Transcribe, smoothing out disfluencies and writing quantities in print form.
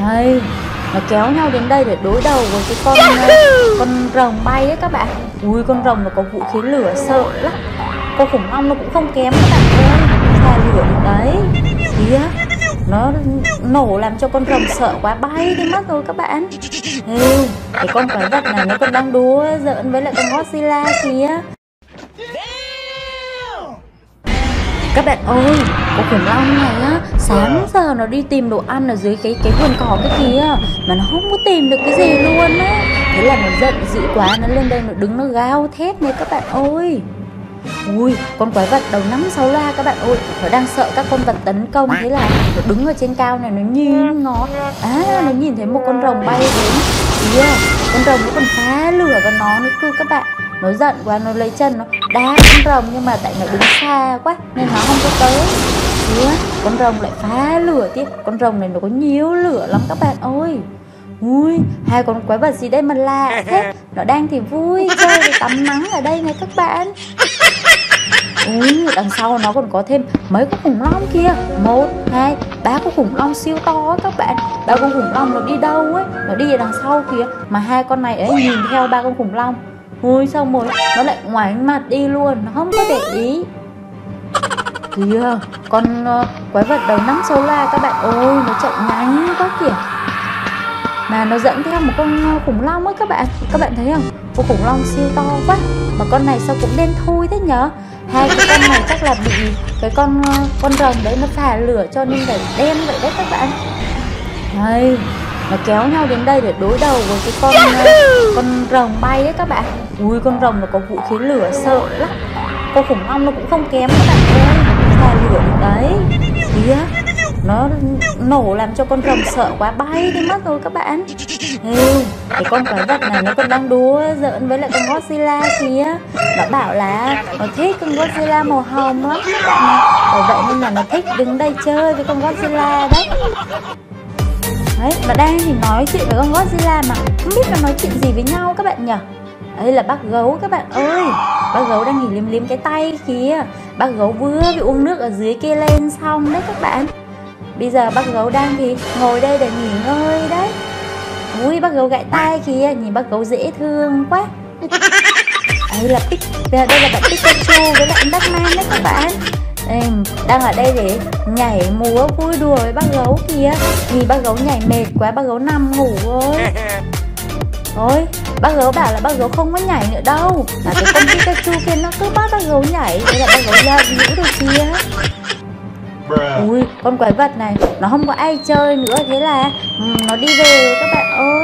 Đây, nó kéo nhau đến đây để đối đầu với cái con rồng bay ấy các bạn. Ui, con rồng nó có vũ khí lửa sợ lắm. Con khủng long nó cũng không kém các bạn ơi. Xài lửa đấy. Kìa, nó nổ làm cho con rồng sợ quá bay đi mất rồi các bạn. Ê, cái con quái vật này nó còn đang đùa giỡn với lại con Godzilla kìa. Các bạn ơi, con khủng long này á, sáng giờ nó đi tìm đồ ăn ở dưới cái vườn cỏ cái kia mà nó không có tìm được cái gì luôn á. Thế là nó giận dữ quá, nó lên đây nó đứng nó gào thét này các bạn ơi. Ui, con quái vật đầu 5-6 loa các bạn ơi, nó đang sợ các con vật tấn công. Thế là nó đứng ở trên cao này, nó nhìn nó. À, nó nhìn thấy một con rồng bay đến. Yeah, con rồng nó còn phá lửa vào nó nữa cơ các bạn. Nó giận quá, nó lấy chân nó đá con rồng, nhưng mà tại nó đứng xa quá nên nó không có tới. Yeah, con rồng lại phá lửa tiếp. Con rồng này nó có nhiều lửa lắm các bạn ơi. Ui, hai con quái vật gì đây mà lạ thế. Nó đang thì vui chơi thì tắm nắng ở đây này các bạn. Ui, đằng sau nó còn có thêm mấy con khủng long kia. 1, 2, 3 con khủng long siêu to các bạn. 3 con khủng long nó đi đâu ấy? Nó đi ở đằng sau kìa. Mà hai con này ấy nhìn theo 3 con khủng long. Ui, xong rồi nó lại ngoái mặt đi luôn, nó không có để ý. Kìa, con quái vật đầu 5-6 la các bạn. Ôi, nó chạy nhanh quá kìa. Mà nó dẫn theo một con khủng long ấy các bạn. Các bạn thấy không? Con khủng long siêu to quá. Mà con này sao cũng đen thui thế nhở? Hai cái con này chắc là bị cái con rồng đấy nó phả lửa cho nên là đen vậy đấy các bạn. Đây, nó kéo nhau đến đây để đối đầu với cái con rồng bay đấy các bạn. Ui, con rồng nó có vũ khí lửa sợ lắm. Con khủng long nó cũng không kém các bạn ơi. Phả lửa đấy. Kìa, nó nổ làm cho con rồng sợ quá bay đi mất rồi các bạn. Ê, cái con quái vật này nó còn đang đùa giỡn với lại con Godzilla kìa. Nó bảo là nó thích con Godzilla màu hồng lắm các bạn. Bởi vậy nên là nó thích đứng đây chơi với con Godzilla đấy. Đấy, nó đang thì nói chuyện với con Godzilla mà không biết nó nói chuyện gì với nhau các bạn nhỉ. Đây là bác gấu các bạn ơi. Bác gấu đang nghỉ liếm liếm cái tay kìa. Bác gấu vừa bị uống nước ở dưới kia lên xong đấy các bạn. Bây giờ bác gấu đang thì ngồi đây để nghỉ ngơi đấy. Ui, bác gấu gãi tai kìa, nhìn bác gấu dễ thương quá. Đây là bạn Pikachu với bạn Batman đấy các bạn. Đang ở đây để nhảy múa vui đùa với bác gấu kìa. Nhìn bác gấu nhảy mệt quá, bác gấu nằm ngủ ơi. Ôi, bác gấu bảo là bác gấu không có nhảy nữa đâu. Mà cái con Pikachu kia nó cứ bắt bác gấu nhảy. Thế là bác gấu ra dữ rồi kìa. Ui, con quái vật này nó không có ai chơi nữa, thế là nó đi về các bạn ơi.